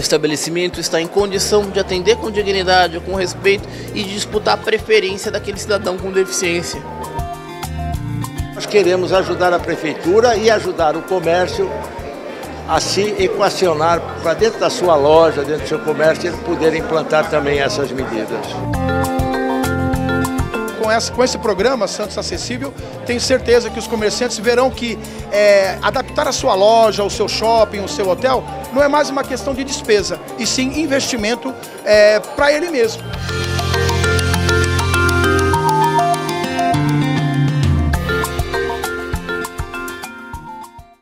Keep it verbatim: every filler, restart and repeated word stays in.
O estabelecimento está em condição de atender com dignidade, com respeito e de disputar a preferência daquele cidadão com deficiência. Nós queremos ajudar a prefeitura e ajudar o comércio a se equacionar para dentro da sua loja, dentro do seu comércio, eles poderem implantar também essas medidas. Com, essa, com esse programa Santos Acessível, tenho certeza que os comerciantes verão que é, adaptar a sua loja, o seu shopping, o seu hotel, não é mais uma questão de despesa, e sim investimento é, para ele mesmo.